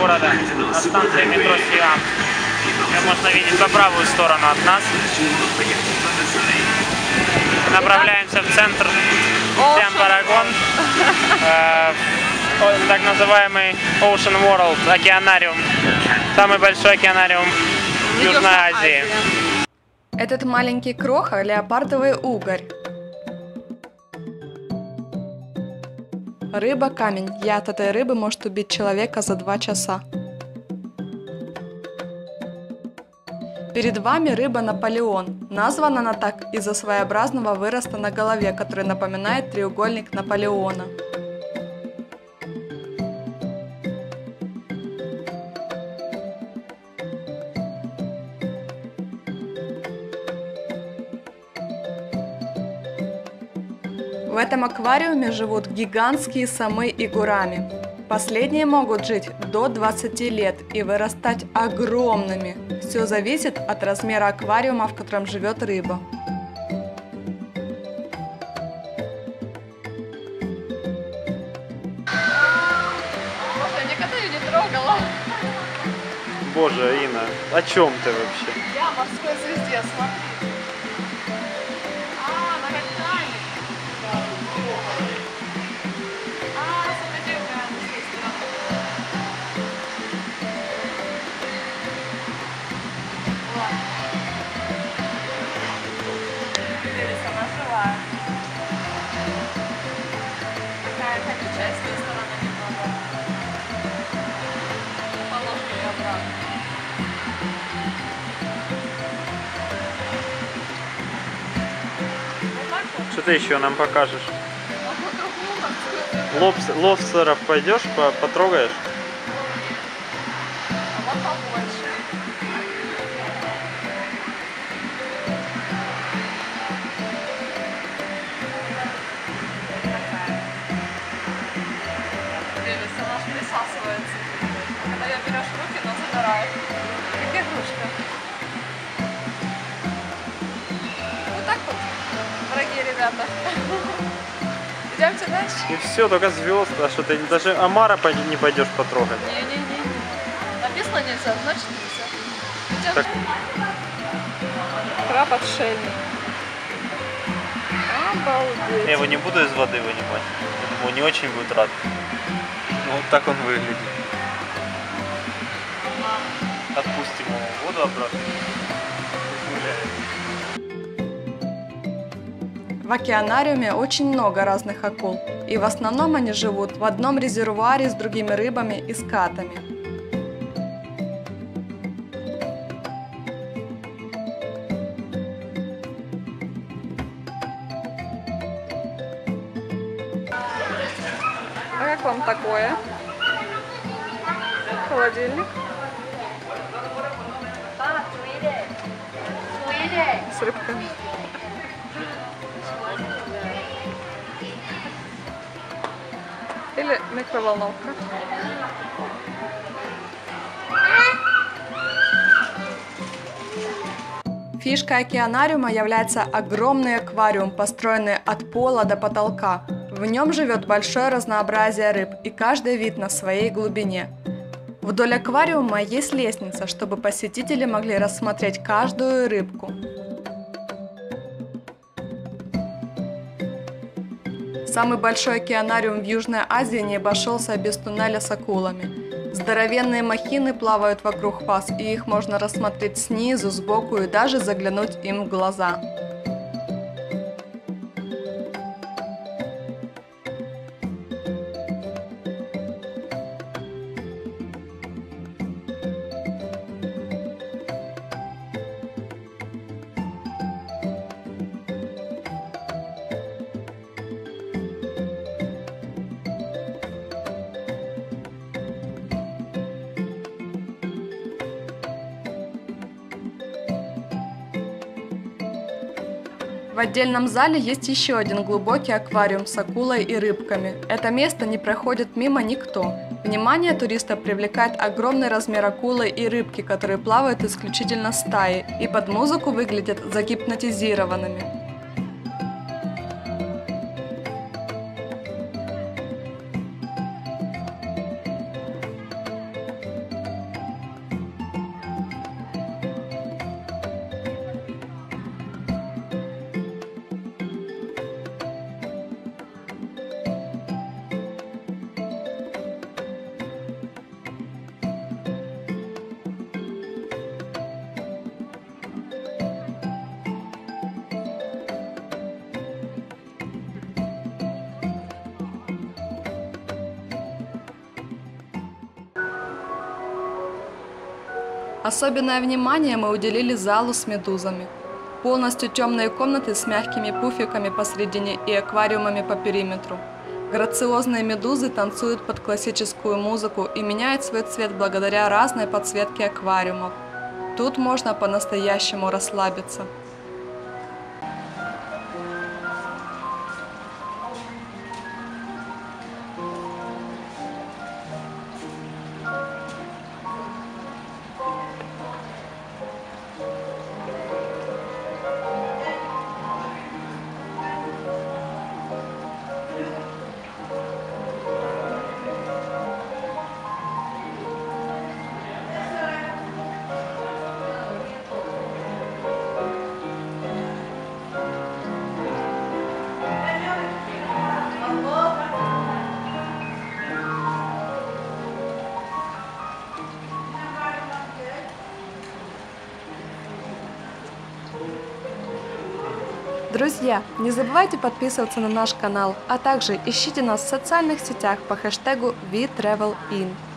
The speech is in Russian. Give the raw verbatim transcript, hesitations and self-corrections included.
города, на станции метро Сиан. Ее можно видеть по правую сторону от нас. Направляемся в центр Сиан-Парагон, э, так называемый Ocean World, океанариум, самый большой океанариум в Южной Азии. Этот маленький кроха – леопардовый угорь. Рыба – камень. Яд этой рыбы может убить человека за два часа. Перед вами рыба Наполеон. Названа она так из-за своеобразного выроста на голове, который напоминает треугольник Наполеона. В этом аквариуме живут гигантские самы и гурами. Последние могут жить до двадцати лет и вырастать огромными. Все зависит от размера аквариума, в котором живет рыба. Боже, никогда ее не трогала. Боже, Инна, о чем ты вообще? Я морской звезде, смотри. Что ты еще нам покажешь? Лобстеров пойдешь, потрогаешь? Когда я берешь руки, но задирает. Как игрушка. Вот так вот, дорогие ребята. Идемте дальше. И все, только звезды. А что ты даже омара не пойдешь потрогать? Не-не-не. Написано нельзя, значит нельзя. Так. Краб-отшельник. Обалдеть. Я его не буду из воды вынимать. Он не очень будет рад. Вот так он выглядит. Отпустим его в воду обратно. В океанариуме очень много разных акул. И в основном они живут в одном резервуаре с другими рыбами и скатами. А как вам такое? Холодильник. С рыбками. Или микроволновка. Фишкой океанариума является огромный аквариум, построенный от пола до потолка. В нем живет большое разнообразие рыб, и каждый вид на своей глубине. Вдоль аквариума есть лестница, чтобы посетители могли рассмотреть каждую рыбку. Самый большой океанариум в Южной Азии не обошелся без туннеля с акулами. Здоровенные махины плавают вокруг вас, и их можно рассмотреть снизу, сбоку и даже заглянуть им в глаза. В отдельном зале есть еще один глубокий аквариум с акулой и рыбками. Это место не проходит мимо никто. Внимание туристов привлекает огромный размер акулы и рыбки, которые плавают исключительно стаи и под музыку выглядят загипнотизированными. Особенное внимание мы уделили залу с медузами. Полностью темные комнаты с мягкими пуфиками посредине и аквариумами по периметру. Грациозные медузы танцуют под классическую музыку и меняют свой цвет благодаря разной подсветке аквариумов. Тут можно по-настоящему расслабиться. Друзья, не забывайте подписываться на наш канал, а также ищите нас в социальных сетях по хэштегу ви трэвел ин.